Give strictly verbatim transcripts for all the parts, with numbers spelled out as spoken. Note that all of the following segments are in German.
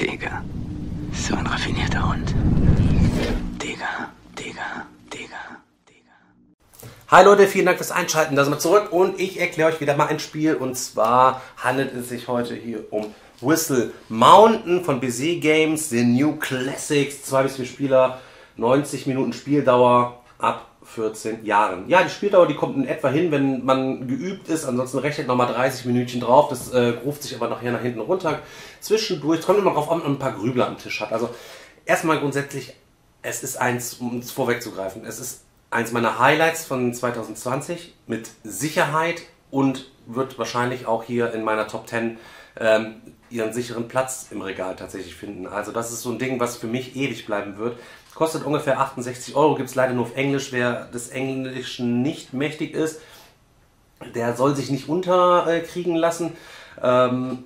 Digga, so ein raffinierter Hund. Digga, Digga, Digga, Digga. Hi Leute, vielen Dank fürs Einschalten. Da sind wir zurück und ich erkläre euch wieder mal ein Spiel. Und zwar handelt es sich heute hier um Whistle Mountain von B Z Games, The New Classics, zwei bis vier Spieler, neunzig Minuten Spieldauer ab vierzehn Jahren. Ja, die Spieldauer, die kommt in etwa hin, wenn man geübt ist. Ansonsten rechnet nochmal dreißig Minütchen drauf. Das äh, ruft sich aber nachher nach hinten runter. Zwischendurch kommt immer drauf an, ob man ein paar Grübler am Tisch hat. Also erstmal grundsätzlich, es ist eins, um es vorwegzugreifen, es ist eins meiner Highlights von zwanzig zwanzig mit Sicherheit und wird wahrscheinlich auch hier in meiner Top zehn ähm, ihren sicheren Platz im Regal tatsächlich finden. Also das ist so ein Ding, was für mich ewig bleiben wird. Kostet ungefähr achtundsechzig Euro, gibt es leider nur auf Englisch. Wer des Englischen nicht mächtig ist, der soll sich nicht unterkriegen lassen. Ähm,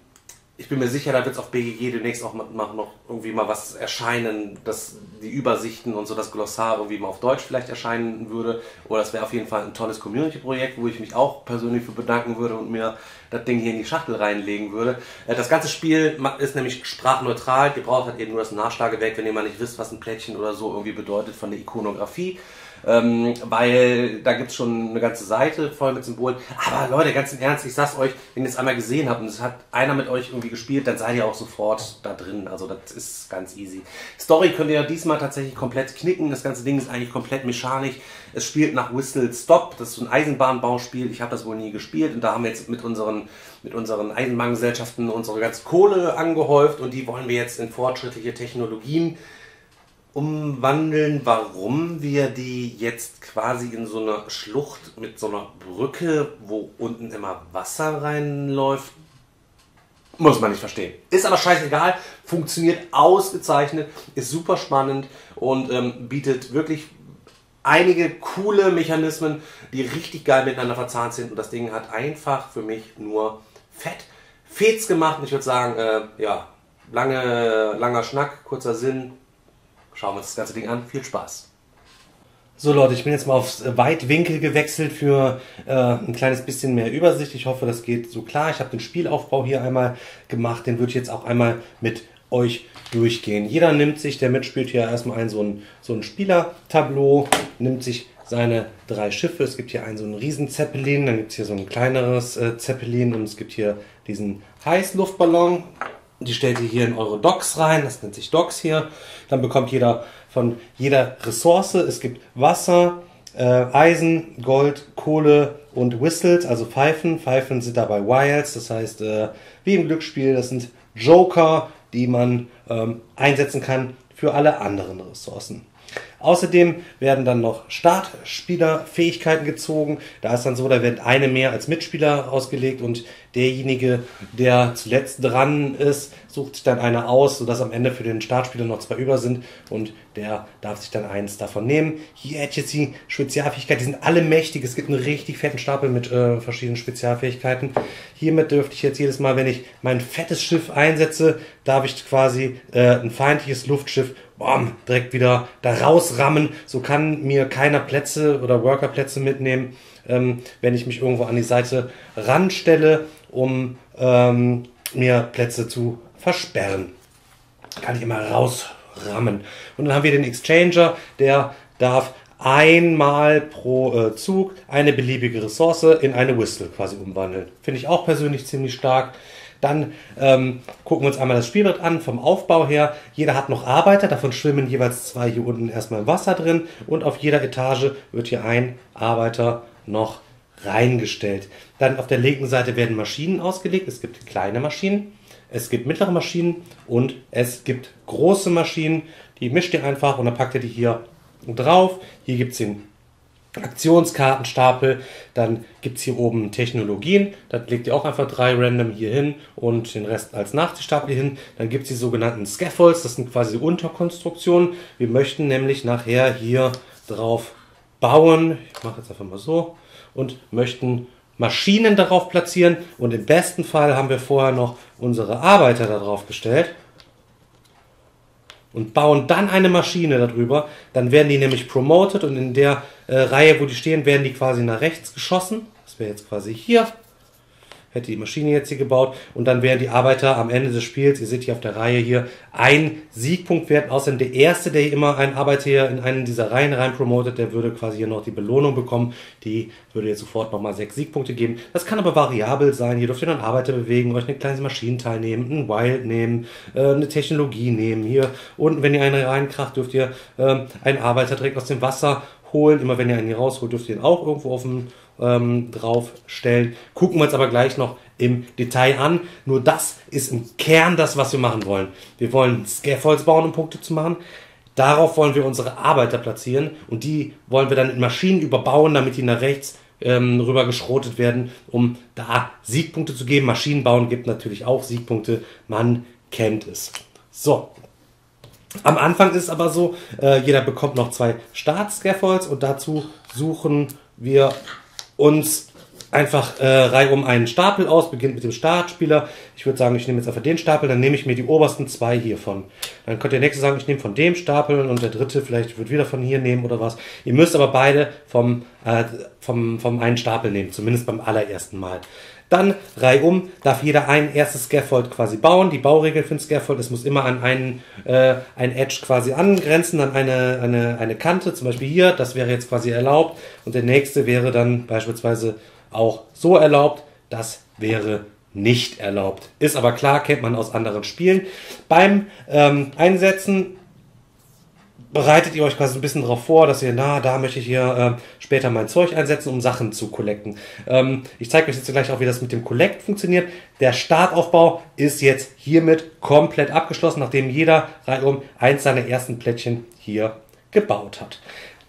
ich bin mir sicher, da wird es auf B G G demnächst auch noch irgendwie mal was erscheinen, dass die Übersichten und so das Glossar irgendwie mal auf Deutsch vielleicht erscheinen würde. Oder es wäre auf jeden Fall ein tolles Community-Projekt, wo ich mich auch persönlich für bedanken würde und mir das Ding hier in die Schachtel reinlegen würde. Das ganze Spiel ist nämlich sprachneutral. Ihr braucht halt eben nur das Nachschlagewerk, wenn ihr mal nicht wisst, was ein Plättchen oder so irgendwie bedeutet von der Ikonografie. Ähm, weil da gibt es schon eine ganze Seite voll mit Symbolen. Aber Leute, ganz im Ernst, ich sag's euch, wenn ihr es einmal gesehen habt und es hat einer mit euch irgendwie gespielt, dann seid ihr auch sofort da drin. Also das ist ganz easy. Story könnt ihr diesmal tatsächlich komplett knicken. Das ganze Ding ist eigentlich komplett mechanisch. Es spielt nach Whistle Stop. Das ist so ein Eisenbahnbauspiel. Ich habe das wohl nie gespielt. Und da haben wir jetzt mit unseren, mit unseren Eisenbahngesellschaften unsere ganze Kohle angehäuft. Und die wollen wir jetzt in fortschrittliche Technologien umwandeln, warum wir die jetzt quasi in so einer Schlucht mit so einer Brücke, wo unten immer Wasser reinläuft, muss man nicht verstehen. Ist aber scheißegal, funktioniert ausgezeichnet, ist super spannend und ähm, bietet wirklich einige coole Mechanismen, die richtig geil miteinander verzahnt sind. Und das Ding hat einfach für mich nur fett Fets gemacht. Und ich würde sagen, äh, ja, lange, langer Schnack, kurzer Sinn. Schauen wir uns das ganze Ding an. Viel Spaß. So Leute, ich bin jetzt mal aufs Weitwinkel gewechselt für äh, ein kleines bisschen mehr Übersicht. Ich hoffe, das geht so klar. Ich habe den Spielaufbau hier einmal gemacht. Den würde ich jetzt auch einmal mit euch durchgehen. Jeder nimmt sich, der mitspielt, hier erstmal ein so ein, so ein Spielertableau, nimmt sich seine drei Schiffe. Es gibt hier einen so einen riesen Zeppelin, dann gibt es hier so ein kleineres äh, Zeppelin und es gibt hier diesen Heißluftballon. Die stellt ihr hier in eure Docks rein, das nennt sich Docks hier. Dann bekommt jeder von jeder Ressource, es gibt Wasser, äh, Eisen, Gold, Kohle und Whistles, also Pfeifen. Pfeifen sind dabei Wilds, das heißt, äh, wie im Glücksspiel, das sind Joker, die man ähm, einsetzen kann für alle anderen Ressourcen. Außerdem werden dann noch Startspielerfähigkeiten gezogen. Da ist dann so, da wird eine mehr als Mitspieler ausgelegt und derjenige, der zuletzt dran ist, sucht dann eine aus, sodass am Ende für den Startspieler noch zwei über sind und der darf sich dann eins davon nehmen. Hier hätte ich jetzt die Spezialfähigkeit, die sind alle mächtig. Es gibt einen richtig fetten Stapel mit äh, verschiedenen Spezialfähigkeiten. Hiermit dürfte ich jetzt jedes Mal, wenn ich mein fettes Schiff einsetze, darf ich quasi äh, ein feindliches Luftschiff boom, direkt wieder da rausrammen. So kann mir keiner Plätze oder Workerplätze mitnehmen, ähm, wenn ich mich irgendwo an die Seite ranstelle, um ähm, mir Plätze zu versperren. Kann ich immer rausrammen. Und dann haben wir den Exchanger, der darf einmal pro äh, Zug eine beliebige Ressource in eine Whistle quasi umwandeln. Finde ich auch persönlich ziemlich stark. Dann ähm, gucken wir uns einmal das Spielbrett an, vom Aufbau her. Jeder hat noch Arbeiter, davon schwimmen jeweils zwei hier unten erstmal im Wasser drin. Und auf jeder Etage wird hier ein Arbeiter noch reingestellt. Dann auf der linken Seite werden Maschinen ausgelegt. Es gibt kleine Maschinen, es gibt mittlere Maschinen und es gibt große Maschinen. Die mischt ihr einfach und dann packt ihr die hier drauf. Hier gibt es den Aktionskartenstapel, dann gibt es hier oben Technologien, da legt ihr auch einfach drei random hier hin und den Rest als Nachziehstapel hin. Dann gibt es die sogenannten Scaffolds, das sind quasi Unterkonstruktionen. Wir möchten nämlich nachher hier drauf bauen, ich mache jetzt einfach mal so, und möchten Maschinen darauf platzieren und im besten Fall haben wir vorher noch unsere Arbeiter darauf gestellt und bauen dann eine Maschine darüber, dann werden die nämlich promoted und in der äh, Reihe, wo die stehen, werden die quasi nach rechts geschossen. Das wäre jetzt quasi hier. hätte die Maschine jetzt hier gebaut und dann wären die Arbeiter am Ende des Spiels, ihr seht hier auf der Reihe hier, ein Siegpunkt wert. Außerdem der Erste, der immer einen Arbeiter hier in einen dieser Reihen rein promotet, der würde quasi hier noch die Belohnung bekommen. Die würde jetzt sofort nochmal sechs Siegpunkte geben. Das kann aber variabel sein. Ihr dürft hier dann Arbeiter bewegen, euch eine kleine Maschinenteil nehmen, ein Wild nehmen, eine Technologie nehmen hier. Und wenn ihr einen reinkracht, dürft ihr einen Arbeiter direkt aus dem Wasser holen. Immer wenn ihr einen hier rausholt, dürft ihr ihn auch irgendwo auf dem ähm, draufstellen. Gucken wir uns aber gleich noch im Detail an. Nur das ist im Kern das, was wir machen wollen. Wir wollen Scaffolds bauen, um Punkte zu machen. Darauf wollen wir unsere Arbeiter platzieren und die wollen wir dann in Maschinen überbauen, damit die nach rechts ähm, rüber geschrotet werden, um da Siegpunkte zu geben. Maschinen bauen gibt natürlich auch Siegpunkte. Man kennt es. So. Am Anfang ist es aber so, äh, jeder bekommt noch zwei Start-Scaffolds und dazu suchen wir uns einfach äh, reihum einen Stapel aus, beginnt mit dem Startspieler. Ich würde sagen, ich nehme jetzt einfach den Stapel, dann nehme ich mir die obersten zwei hiervon. Dann könnt ihr nächstes sagen, ich nehme von dem Stapel und der dritte vielleicht wird wieder von hier nehmen oder was. Ihr müsst aber beide vom, äh, vom, vom einen Stapel nehmen, zumindest beim allerersten Mal. Dann reihum darf jeder ein erstes Scaffold quasi bauen. Die Bauregel für ein Scaffold, es muss immer an einen äh, ein Edge quasi angrenzen, an eine, eine, eine Kante, zum Beispiel hier, das wäre jetzt quasi erlaubt. Und der nächste wäre dann beispielsweise auch so erlaubt, das wäre nicht erlaubt. Ist aber klar, kennt man aus anderen Spielen. Beim ähm, Einsetzen bereitet ihr euch quasi ein bisschen darauf vor, dass ihr, na, da möchte ich hier äh, später mein Zeug einsetzen, um Sachen zu collecten. Ähm, ich zeige euch jetzt gleich auch, wie das mit dem Collect funktioniert. Der Startaufbau ist jetzt hiermit komplett abgeschlossen, nachdem jeder reihum eins seiner ersten Plättchen hier gebaut hat.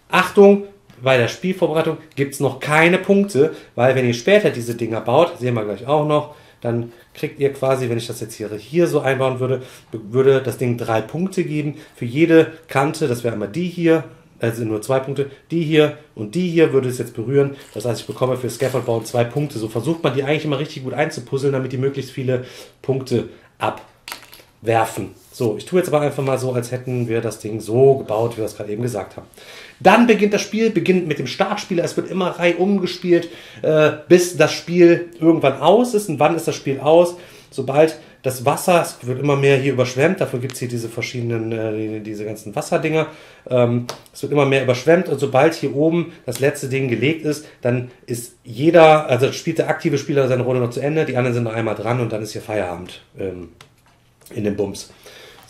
Achtung, bei der Spielvorbereitung gibt es noch keine Punkte, weil wenn ihr später diese Dinger baut, sehen wir gleich auch noch, dann kriegt ihr quasi, wenn ich das jetzt hier, hier so einbauen würde, würde das Ding drei Punkte geben. Für jede Kante, das wäre einmal die hier, also nur zwei Punkte, die hier und die hier würde es jetzt berühren. Das heißt, ich bekomme für Scaffoldbauen zwei Punkte. So versucht man die eigentlich immer richtig gut einzupuzzeln, damit die möglichst viele Punkte abwerfen. So, ich tue jetzt aber einfach mal so, als hätten wir das Ding so gebaut, wie wir es gerade eben gesagt haben. Dann beginnt das Spiel, beginnt mit dem Startspieler. Es wird immer reihum gespielt, äh, bis das Spiel irgendwann aus ist. Und wann ist das Spiel aus? Sobald das Wasser, es wird immer mehr hier überschwemmt, dafür gibt es hier diese verschiedenen, äh, diese ganzen Wasserdinger. Ähm, es wird immer mehr überschwemmt und sobald hier oben das letzte Ding gelegt ist, dann ist jeder, also spielt der aktive Spieler seine Runde noch zu Ende, die anderen sind noch einmal dran und dann ist hier Feierabend ähm, in dem Bums.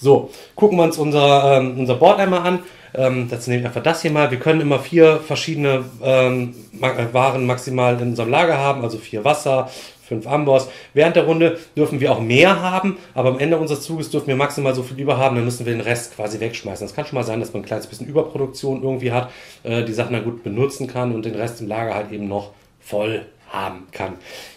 So, gucken wir uns unser, ähm, unser Board einmal an. Ähm, dazu nehme ich einfach das hier mal. Wir können immer vier verschiedene ähm, Waren maximal in unserem Lager haben, also vier Wasser, fünf Amboss. Während der Runde dürfen wir auch mehr haben, aber am Ende unseres Zuges dürfen wir maximal so viel über haben, dann müssen wir den Rest quasi wegschmeißen. Das kann schon mal sein, dass man ein kleines bisschen Überproduktion irgendwie hat, äh, die Sachen dann gut benutzen kann und den Rest im Lager halt eben noch voll haben kann.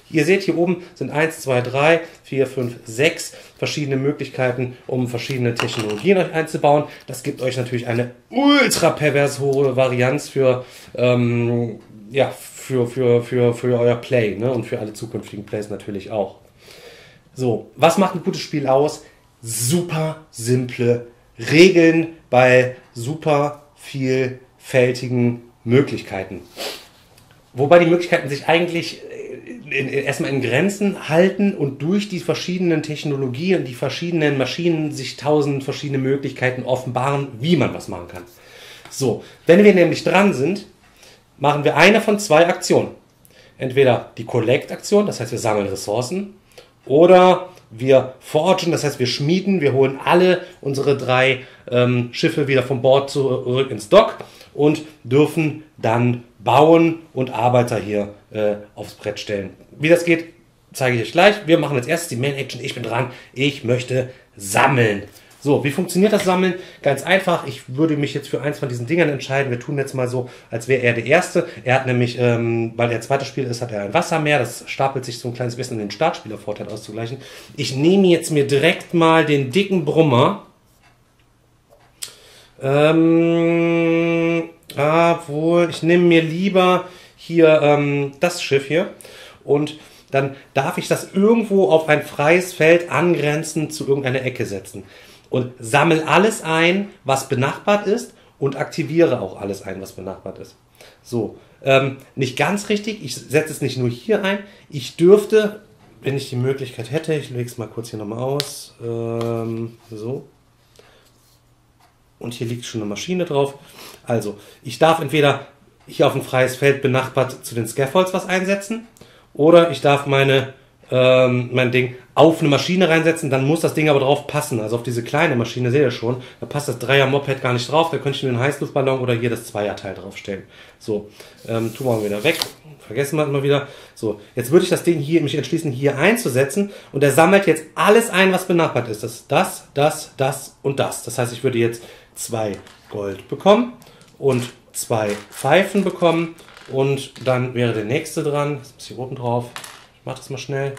Ihr seht, hier oben sind eins, zwei, drei, vier, fünf, sechs verschiedene Möglichkeiten, um verschiedene Technologien euch einzubauen. Das gibt euch natürlich eine ultra pervers hohe Varianz für, ähm, ja, für, für, für, für euer Play, ne? Und für alle zukünftigen Plays natürlich auch. So, was macht ein gutes Spiel aus? Super simple Regeln bei super vielfältigen Möglichkeiten. Wobei die Möglichkeiten sich eigentlich in, in, erstmal in Grenzen halten und durch die verschiedenen Technologien und die verschiedenen Maschinen sich tausend verschiedene Möglichkeiten offenbaren, wie man was machen kann. So, wenn wir nämlich dran sind, machen wir eine von zwei Aktionen. Entweder die Collect-Aktion, das heißt wir sammeln Ressourcen, oder wir forgen, das heißt wir schmieden, wir holen alle unsere drei ähm, Schiffe wieder vom Bord zurück ins Dock und dürfen dann bauen und Arbeiter hier äh, aufs Brett stellen. Wie das geht, zeige ich euch gleich. Wir machen jetzt erst die Main Action. Ich bin dran. Ich möchte sammeln. So, wie funktioniert das Sammeln? Ganz einfach. Ich würde mich jetzt für eins von diesen Dingern entscheiden. Wir tun jetzt mal so, als wäre er der Erste. Er hat nämlich, ähm, weil er zweiter Spieler ist, hat er ein Wassermeer. Das stapelt sich so ein kleines bisschen, um den Startspielervorteil auszugleichen. Ich nehme jetzt mir direkt mal den dicken Brummer. Ähm... Ah, wohl, ich nehme mir lieber hier ähm, das Schiff hier und dann darf ich das irgendwo auf ein freies Feld angrenzend zu irgendeiner Ecke setzen und sammle alles ein, was benachbart ist und aktiviere auch alles ein, was benachbart ist. So, ähm, nicht ganz richtig, ich setze es nicht nur hier ein, ich dürfte wenn ich die Möglichkeit hätte, ich lege es mal kurz hier nochmal aus, ähm, so, und hier liegt schon eine Maschine drauf. Also, ich darf entweder hier auf ein freies Feld benachbart zu den Scaffolds was einsetzen, oder ich darf meine, ähm, mein Ding auf eine Maschine reinsetzen, dann muss das Ding aber drauf passen, also auf diese kleine Maschine, seht ihr schon, da passt das Dreier-Moped gar nicht drauf, da könnte ich nur einen Heißluftballon oder hier das Zweierteil draufstellen. So, ähm, tun wir mal wieder weg, vergessen wir mal wieder. So, jetzt würde ich das Ding hier, mich entschließen, hier einzusetzen und er sammelt jetzt alles ein, was benachbart ist, das, das, das, das und das. Das heißt, ich würde jetzt zwei Gold bekommen und zwei Pfeifen bekommen und dann wäre der nächste dran, das ist hier oben drauf, ich mache das mal schnell.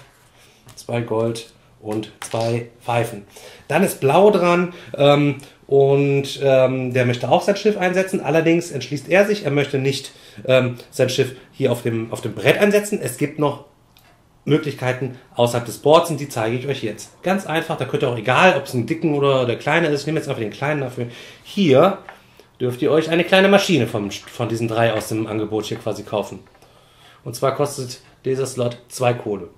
Zwei Gold und zwei Pfeifen. Dann ist Blau dran ähm, und ähm, der möchte auch sein Schiff einsetzen. Allerdings entschließt er sich, er möchte nicht ähm, sein Schiff hier auf dem, auf dem Brett einsetzen. Es gibt noch Möglichkeiten außerhalb des Boards und die zeige ich euch jetzt. Ganz einfach, da könnt ihr auch, egal ob es einen dicken oder der kleine ist, ich nehme jetzt einfach den kleinen dafür. Hier dürft ihr euch eine kleine Maschine von, von diesen drei aus dem Angebot hier quasi kaufen. Und zwar kostet dieser Slot zwei Kohle.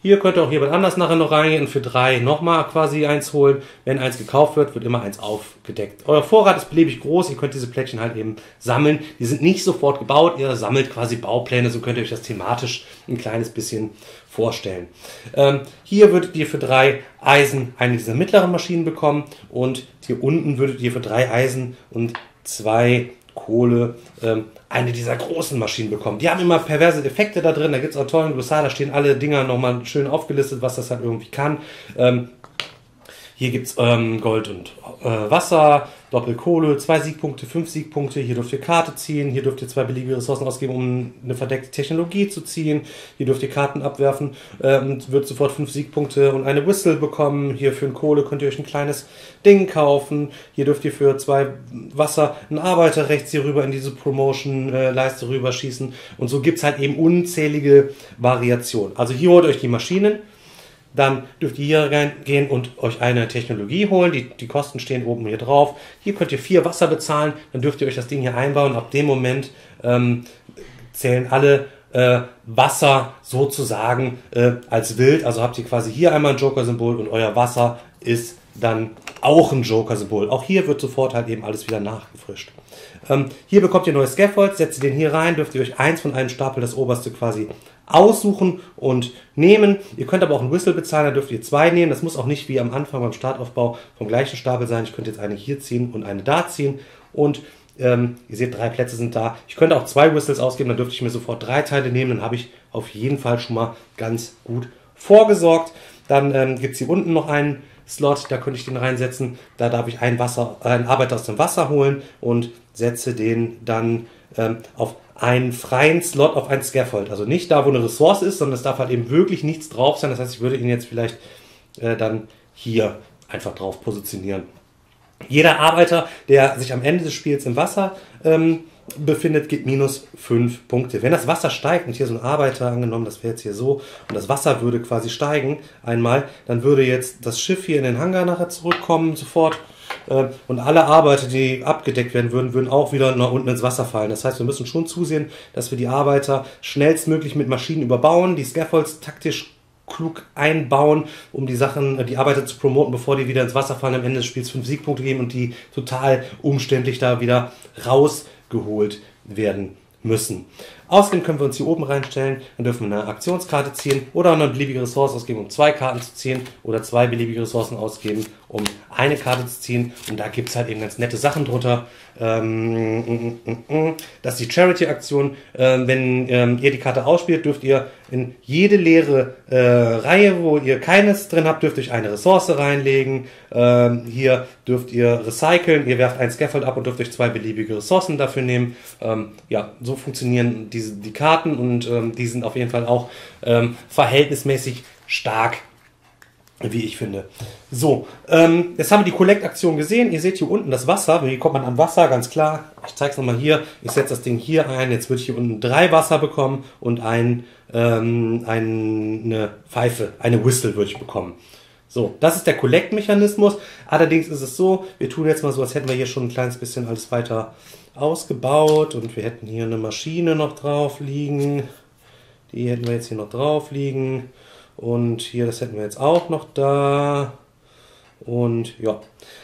Hier könnte auch jemand anders nachher noch reingehen und für drei nochmal quasi eins holen. Wenn eins gekauft wird, wird immer eins aufgedeckt. Euer Vorrat ist beliebig groß, ihr könnt diese Plättchen halt eben sammeln. Die sind nicht sofort gebaut, ihr sammelt quasi Baupläne, so könnt ihr euch das thematisch ein kleines bisschen vorstellen. Ähm, hier würdet ihr für drei Eisen eine dieser mittleren Maschinen bekommen und hier unten würdet ihr für drei Eisen und zwei Kohle ähm, eine dieser großen Maschinen bekommen. Die haben immer perverse Effekte da drin, da gibt es auch tollen Glossar, da stehen alle Dinger nochmal schön aufgelistet, was das halt irgendwie kann. Ähm, hier gibt es ähm, Gold und äh, Wasser, Doppelkohle, zwei Siegpunkte, fünf Siegpunkte, hier dürft ihr Karte ziehen, hier dürft ihr zwei beliebige Ressourcen ausgeben, um eine verdeckte Technologie zu ziehen, hier dürft ihr Karten abwerfen äh, und wird sofort fünf Siegpunkte und eine Whistle bekommen, hier für ein Kohle könnt ihr euch ein kleines Ding kaufen, hier dürft ihr für zwei Wasser einen Arbeiter rechts hier rüber in diese Promotion-Leiste rüberschießen und so gibt es halt eben unzählige Variationen. Also hier holt euch die Maschinen. Dann dürft ihr hier reingehen und euch eine Technologie holen. Die, die Kosten stehen oben hier drauf. Hier könnt ihr vier Wasser bezahlen. Dann dürft ihr euch das Ding hier einbauen. Ab dem Moment ähm, zählen alle äh, Wasser sozusagen äh, als wild. Also habt ihr quasi hier einmal ein Joker-Symbol und euer Wasser ist dann auch ein Joker-Symbol. Auch hier wird sofort halt eben alles wieder nachgefrischt. Ähm, hier bekommt ihr neue Scaffolds, setzt den hier rein, dürft ihr euch eins von einem Stapel, das oberste quasi aussuchen und nehmen. Ihr könnt aber auch einen Whistle bezahlen, da dürft ihr zwei nehmen. Das muss auch nicht wie am Anfang beim Startaufbau vom gleichen Stapel sein. Ich könnte jetzt eine hier ziehen und eine da ziehen und ähm, ihr seht, drei Plätze sind da. Ich könnte auch zwei Whistles ausgeben, dann dürfte ich mir sofort drei Teile nehmen. Dann habe ich auf jeden Fall schon mal ganz gut vorgesorgt. Dann ähm, gibt es hier unten noch einen Slot, da könnte ich den reinsetzen. Da darf ich einen, Wasser, einen Arbeiter aus dem Wasser holen und setze den dann ähm, auf einen freien Slot auf ein Scaffold. Also nicht da, wo eine Ressource ist, sondern es darf halt eben wirklich nichts drauf sein. Das heißt, ich würde ihn jetzt vielleicht äh, dann hier einfach drauf positionieren. Jeder Arbeiter, der sich am Ende des Spiels im Wasser ähm, befindet, gibt minus fünf Punkte. Wenn das Wasser steigt, und hier so ein Arbeiter angenommen, das wäre jetzt hier so, und das Wasser würde quasi steigen einmal, dann würde jetzt das Schiff hier in den Hangar nachher zurückkommen, sofort, äh, und alle Arbeiter, die abgedeckt werden würden, würden auch wieder nach unten ins Wasser fallen. Das heißt, wir müssen schon zusehen, dass wir die Arbeiter schnellstmöglich mit Maschinen überbauen, die Scaffolds taktisch klug einbauen, um die Sachen, die Arbeiter zu promoten, bevor die wieder ins Wasser fallen, am Ende des Spiels fünf Siegpunkte geben und die total umständlich da wieder raus geholt werden müssen. Außerdem können wir uns hier oben reinstellen, dann dürfen wir eine Aktionskarte ziehen oder eine beliebige Ressource ausgeben, um zwei Karten zu ziehen oder zwei beliebige Ressourcen ausgeben, um eine Karte zu ziehen. Und da gibt es halt eben ganz nette Sachen drunter. Ähm, das ist die Charity-Aktion. Ähm, wenn ähm, ihr die Karte ausspielt, dürft ihr in jede leere äh, Reihe, wo ihr keines drin habt, dürft ihr eine Ressource reinlegen. Ähm, hier dürft ihr recyceln. Ihr werft ein Scaffold ab und dürft euch zwei beliebige Ressourcen dafür nehmen. Ähm, ja, so funktionieren die die Karten und ähm, die sind auf jeden Fall auch ähm, verhältnismäßig stark, wie ich finde. So, ähm, jetzt haben wir die Collect-Aktion gesehen. Ihr seht hier unten das Wasser. Wie kommt man an Wasser? Ganz klar. Ich zeige es nochmal hier. Ich setze das Ding hier ein. Jetzt würde ich hier unten drei Wasser bekommen und ein, ähm, eine Pfeife, eine Whistle würde ich bekommen. So, das ist der Collect-Mechanismus. Allerdings ist es so, wir tun jetzt mal so, als hätten wir hier schon ein kleines bisschen alles weiter ausgebaut und wir hätten hier eine Maschine noch drauf liegen, die hätten wir jetzt hier noch drauf liegen Und hier, das hätten wir jetzt auch noch da. Und ja,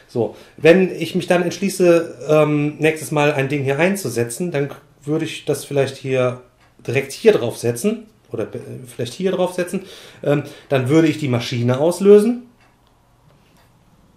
so. Wenn ich mich dann entschließe, ähm, nächstes Mal ein Ding hier einzusetzen, dann würde ich das vielleicht hier direkt hier drauf setzen. Oder vielleicht hier drauf setzen. Ähm, dann würde ich die Maschine auslösen.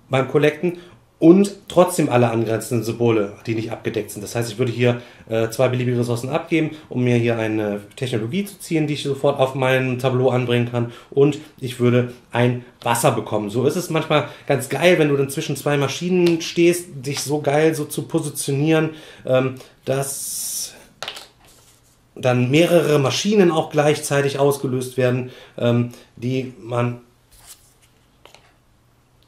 Beim Collecten. Und trotzdem alle angrenzenden Symbole, die nicht abgedeckt sind. Das heißt, ich würde hier äh, zwei beliebige Ressourcen abgeben, um mir hier eine Technologie zu ziehen, die ich sofort auf meinem Tableau anbringen kann. Und ich würde ein Wasser bekommen. So ist es manchmal ganz geil, wenn du dann zwischen zwei Maschinen stehst, dich so geil so zu positionieren, ähm, dass dann mehrere Maschinen auch gleichzeitig ausgelöst werden, ähm, die man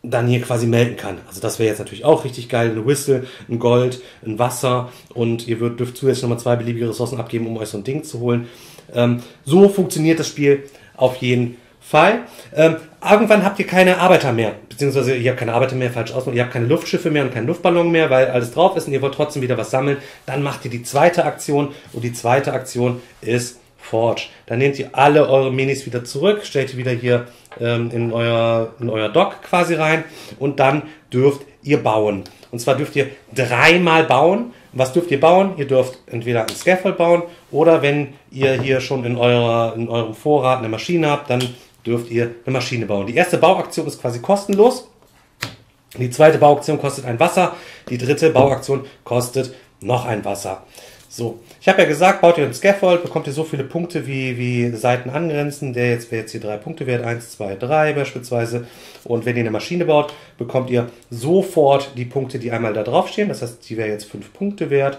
dann hier quasi melden kann. Also das wäre jetzt natürlich auch richtig geil. Eine Whistle, ein Gold, ein Wasser und ihr dürft zusätzlich nochmal zwei beliebige Ressourcen abgeben, um euch so ein Ding zu holen. Ähm, so funktioniert das Spiel auf jeden Fall. Ähm, irgendwann habt ihr keine Arbeiter mehr, beziehungsweise ihr habt keine Arbeiter mehr, falsch ausmachen, ihr habt keine Luftschiffe mehr und keinen Luftballon mehr, weil alles drauf ist und ihr wollt trotzdem wieder was sammeln. Dann macht ihr die zweite Aktion und die zweite Aktion ist Forge. Dann nehmt ihr alle eure Minis wieder zurück, stellt die wieder hier ähm, in, euer, in euer Dock quasi rein und dann dürft ihr bauen. Und zwar dürft ihr dreimal bauen. Was dürft ihr bauen? Ihr dürft entweder ein Scaffold bauen oder wenn ihr hier schon in, eurer, in eurem Vorrat eine Maschine habt, dann dürft ihr eine Maschine bauen. Die erste Bauaktion ist quasi kostenlos. Die zweite Bauaktion kostet ein Wasser. Die dritte Bauaktion kostet noch ein Wasser. So, ich habe ja gesagt, baut ihr ein Scaffold, bekommt ihr so viele Punkte, wie, wie Seiten angrenzen. Der jetzt wäre jetzt hier drei Punkte wert, eins, zwei, drei beispielsweise. Und wenn ihr eine Maschine baut, bekommt ihr sofort die Punkte, die einmal da draufstehen. Das heißt, die wäre jetzt fünf Punkte wert.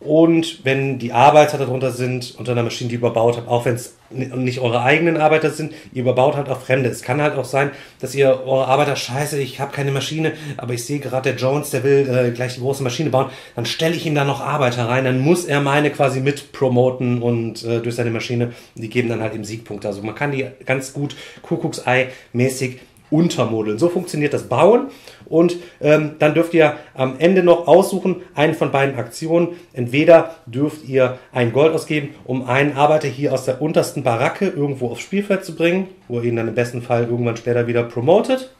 Und wenn die Arbeiter darunter sind, unter einer Maschine, die ihr überbaut habt, auch wenn es nicht eure eigenen Arbeiter sind, ihr überbaut halt auch Fremde. Es kann halt auch sein, dass ihr eure Arbeiter, scheiße, ich habe keine Maschine, aber ich sehe gerade, der Jones, der will äh, gleich die große Maschine bauen, dann stelle ich ihm da noch Arbeiter rein, dann muss er meine quasi mit promoten und äh, durch seine Maschine, die geben dann halt eben Siegpunkte. Also man kann die ganz gut Kuckucksei-mäßig untermodeln. So funktioniert das Bauen und ähm, dann dürft ihr am Ende noch aussuchen, einen von beiden Aktionen. Entweder dürft ihr ein Gold ausgeben, um einen Arbeiter hier aus der untersten Baracke irgendwo aufs Spielfeld zu bringen, wo ihr ihn dann im besten Fall irgendwann später wieder promotet.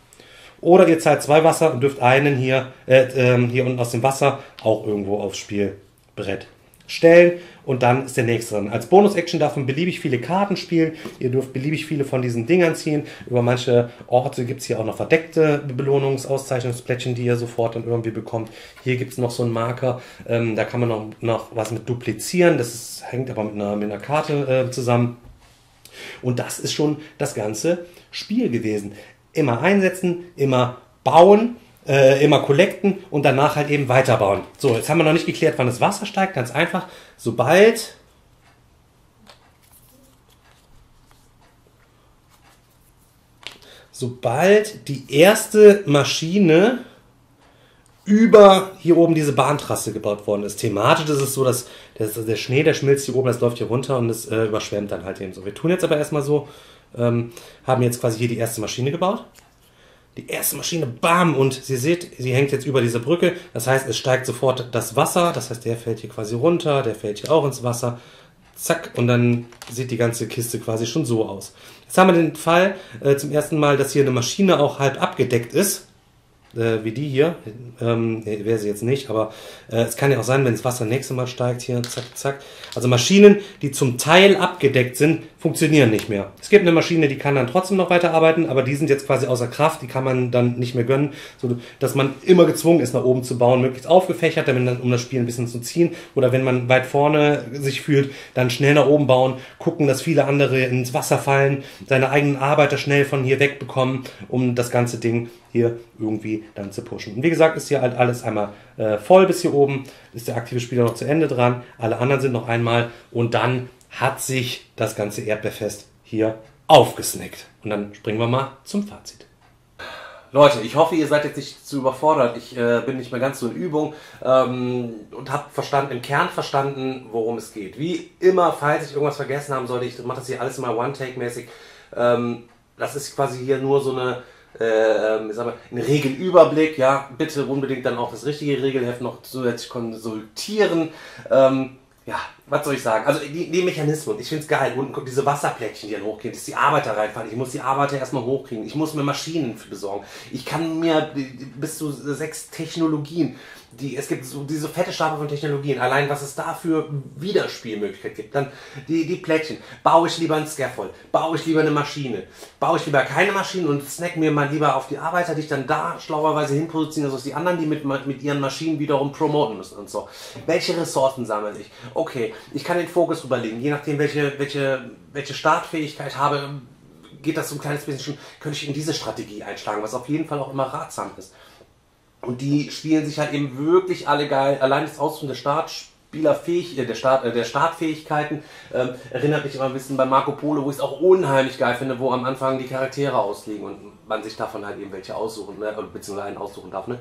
Oder ihr zahlt zwei Wasser und dürft einen hier, äh, äh, hier unten aus dem Wasser auch irgendwo aufs Spielbrett stellen und dann ist der nächste dran. Als Bonus-Action darf man beliebig viele Karten spielen. Ihr dürft beliebig viele von diesen Dingern ziehen. Über manche Orte gibt es hier auch noch verdeckte Belohnungs-, Auszeichnungsplättchen, die ihr sofort dann irgendwie bekommt. Hier gibt es noch so einen Marker, ähm, da kann man noch, noch was mit duplizieren. Das ist, hängt aber mit einer, mit einer Karte äh, zusammen. Und das ist schon das ganze Spiel gewesen. Immer einsetzen, immer bauen. Äh, immer collecten und danach halt eben weiterbauen. So, jetzt haben wir noch nicht geklärt, wann das Wasser steigt. Ganz einfach, sobald sobald die erste Maschine über hier oben diese Bahntrasse gebaut worden ist. Thematisch ist es so, dass der, der Schnee, der schmilzt hier oben, das läuft hier runter und es äh, überschwemmt dann halt eben so. Wir tun jetzt aber erstmal so, ähm, haben jetzt quasi hier die erste Maschine gebaut. Die erste Maschine, bam, und ihr seht, sie hängt jetzt über dieser Brücke. Das heißt, es steigt sofort das Wasser. Das heißt, der fällt hier quasi runter, der fällt hier auch ins Wasser. Zack, und dann sieht die ganze Kiste quasi schon so aus. Jetzt haben wir den Fall äh, zum ersten Mal, dass hier eine Maschine auch halb abgedeckt ist. Äh, wie die hier. Ähm, nee, wäre sie jetzt nicht, aber äh, es kann ja auch sein, wenn das Wasser nächstes Mal steigt, hier, zack, zack. Also Maschinen, die zum Teil abgedeckt sind, funktionieren nicht mehr. Es gibt eine Maschine, die kann dann trotzdem noch weiterarbeiten, aber die sind jetzt quasi außer Kraft, die kann man dann nicht mehr gönnen, so dass man immer gezwungen ist, nach oben zu bauen, möglichst aufgefächert, damit dann, um das Spiel ein bisschen zu ziehen. Oder wenn man weit vorne sich fühlt, dann schnell nach oben bauen, gucken, dass viele andere ins Wasser fallen, seine eigenen Arbeiter schnell von hier wegbekommen, um das ganze Ding hier irgendwie dann zu pushen. Und wie gesagt, ist hier halt alles einmal äh, voll bis hier oben, ist der aktive Spieler noch zu Ende dran, alle anderen sind noch einmal und dann hat sich das ganze Erdbeerfest hier aufgesnackt. Und dann springen wir mal zum Fazit. Leute, ich hoffe, ihr seid jetzt nicht zu überfordert. Ich äh, bin nicht mehr ganz so in Übung ähm, und habe verstanden, im Kern verstanden, worum es geht. Wie immer, falls ich irgendwas vergessen haben sollte, ich mache das hier alles mal One-Take-mäßig. Ähm, das ist quasi hier nur so eine Äh, ich sag mal, einen Regelüberblick, ja, bitte unbedingt dann auch das richtige Regelheft noch zusätzlich konsultieren. Ähm, ja, was soll ich sagen? Also die, die Mechanismen, ich finde es geil. Unten kommt diese Wasserplättchen, die dann hochgehen, dass die Arbeiter reinfallen. Ich muss die Arbeiter erstmal hochkriegen. Ich muss mir Maschinen besorgen. Ich kann mir bis zu sechs Technologien, die, es gibt so diese fette Stapel von Technologien, allein was es da für Wiederspielmöglichkeiten gibt. Dann die, die Plättchen. Baue ich lieber ein Scaffold? Baue ich lieber eine Maschine? Baue ich lieber keine Maschinen und snack mir mal lieber auf die Arbeiter, die ich dann da schlauerweise hinproduzieren, also die anderen, die mit, mit ihren Maschinen wiederum promoten müssen und so. Welche Ressourcen sammle ich? Okay, ich kann den Fokus überlegen, je nachdem welche, welche, welche Startfähigkeit habe, geht das so ein kleines bisschen schon, könnte ich in diese Strategie einschlagen, was auf jeden Fall auch immer ratsam ist. Und die spielen sich halt eben wirklich alle geil, allein das Ausruhen der Startspielerfähig, der, Start, der Startfähigkeiten ähm, erinnert mich immer ein bisschen bei Marco Polo, wo ich es auch unheimlich geil finde, wo am Anfang die Charaktere auslegen und man sich davon halt eben welche aussuchen, ne, beziehungsweise einen aussuchen darf, ne?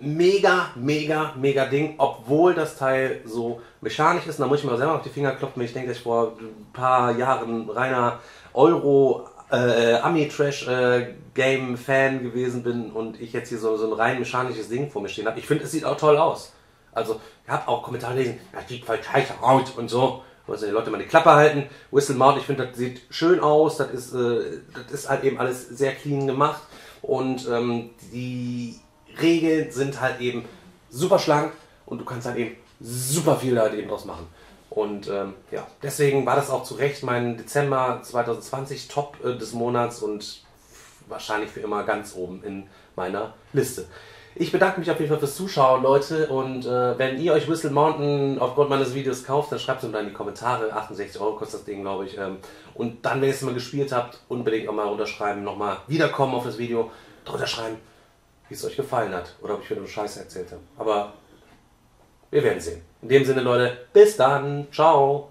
Mega, mega, mega Ding, obwohl das Teil so mechanisch ist. Und da muss ich mir selber auf die Finger klopfen. Ich denke, dass ich vor ein paar Jahren reiner Euro- äh, Ami-Trash-Game-Fan gewesen bin und ich jetzt hier so, so ein rein mechanisches Ding vor mir stehen habe. Ich finde, es sieht auch toll aus. Also, ich habe auch Kommentare gelesen, das sieht voll scheiße aus und so. Also die Leute mal die Klappe halten. Whistle Mountain, ich finde, das sieht schön aus. Das ist, äh, das ist halt eben alles sehr clean gemacht. Und ähm, die Regeln sind halt eben super schlank und du kannst halt eben super viel halt eben draus machen. Und ähm, ja, deswegen war das auch zu Recht mein Dezember zwanzig zwanzig Top äh, des Monats und wahrscheinlich für immer ganz oben in meiner Liste. Ich bedanke mich auf jeden Fall fürs Zuschauen, Leute. Und äh, wenn ihr euch Whistle Mountain aufgrund meines Videos kauft, dann schreibt es mir mal in die Kommentare. achtundsechzig Euro kostet das Ding, glaube ich. Ähm, und dann, wenn ihr es mal gespielt habt, unbedingt auch mal runterschreiben, nochmal wiederkommen auf das Video, drunter schreiben, wie es euch gefallen hat oder ob ich wieder nur Scheiße erzählt habe. Aber wir werden sehen. In dem Sinne, Leute, bis dann. Ciao.